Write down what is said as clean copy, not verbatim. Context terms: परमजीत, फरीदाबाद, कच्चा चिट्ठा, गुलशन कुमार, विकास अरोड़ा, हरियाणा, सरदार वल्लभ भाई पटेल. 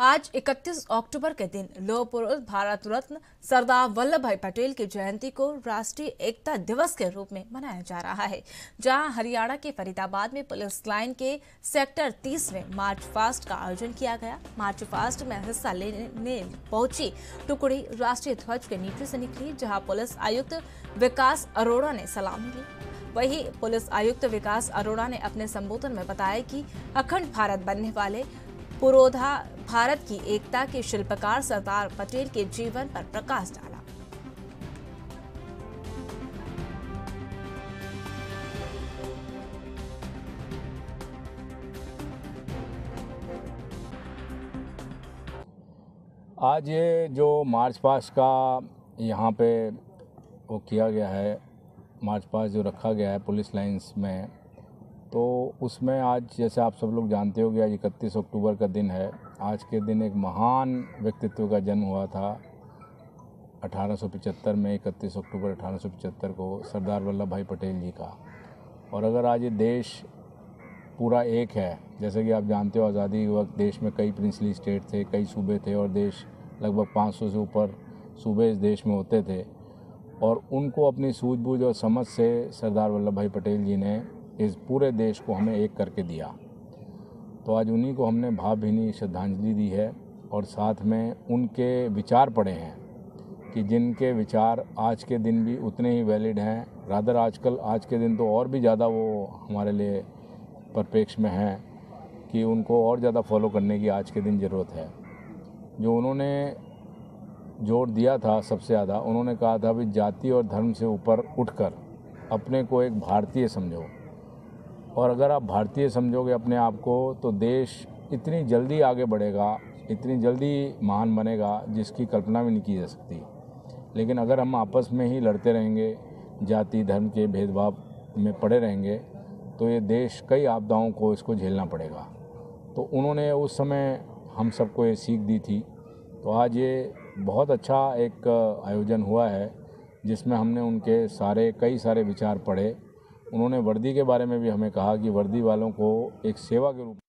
आज 31 अक्टूबर के दिन लोह पुरुष भारत रत्न सरदार वल्लभ भाई पटेल की जयंती को राष्ट्रीय एकता दिवस के रूप में मनाया जा रहा है, जहां हरियाणा के फरीदाबाद में पुलिस लाइन के सेक्टर 30 में मार्च फास्ट का आयोजन किया गया। मार्च फास्ट में हिस्सा लेने पहुंची टुकड़ी राष्ट्रीय ध्वज के नीचे से निकली, जहाँ पुलिस आयुक्त विकास अरोड़ा ने सलामी ली। वहीं पुलिस आयुक्त विकास अरोड़ा ने अपने संबोधन में बताया कि अखंड भारत बनने वाले पुरोधा भारत की एकता के शिल्पकार सरदार पटेल के जीवन पर प्रकाश डाला। आज ये जो मार्च पास्ट का यहाँ पे वो किया गया है, मार्च पास्ट जो रखा गया है पुलिस लाइंस में, तो उसमें आज जैसे आप सब लोग जानते हो कि आज 31 अक्टूबर का दिन है। आज के दिन एक महान व्यक्तित्व का जन्म हुआ था 1875 में, 31 अक्टूबर 1875 को, सरदार वल्लभ भाई पटेल जी का। और अगर आज ये देश पूरा एक है, जैसे कि आप जानते हो आज़ादी के वक्त देश में कई प्रिंसली स्टेट थे, कई सूबे थे और देश लगभग 500 से ऊपर सूबे इस देश में होते थे, और उनको अपनी सूझबूझ और समझ से सरदार वल्लभ भाई पटेल जी ने इस पूरे देश को हमें एक करके दिया। तो आज उन्हीं को हमने भावभीनी श्रद्धांजलि दी है और साथ में उनके विचार पढ़े हैं कि जिनके विचार आज के दिन भी उतने ही वैलिड हैं, रादर आजकल आज के दिन तो और भी ज़्यादा वो हमारे लिए परिप्रेक्ष्य में हैं कि उनको और ज़्यादा फॉलो करने की आज के दिन ज़रूरत है। जो उन्होंने जोर दिया था सबसे ज़्यादा, उन्होंने कहा था भी जाति और धर्म से ऊपर उठकर अपने को एक भारतीय समझो, और अगर आप भारतीय समझोगे अपने आप को तो देश इतनी जल्दी आगे बढ़ेगा, इतनी जल्दी महान बनेगा जिसकी कल्पना भी नहीं की जा सकती। लेकिन अगर हम आपस में ही लड़ते रहेंगे, जाति धर्म के भेदभाव में पड़े रहेंगे, तो ये देश कई आपदाओं को इसको झेलना पड़ेगा। तो उन्होंने उस समय हम सबको ये सीख दी थी। तो आज ये बहुत अच्छा एक आयोजन हुआ है जिसमें हमने उनके कई सारे विचार पढ़े। उन्होंने वर्दी के बारे में भी हमें कहा कि वर्दी वालों को एक सेवा के रूप में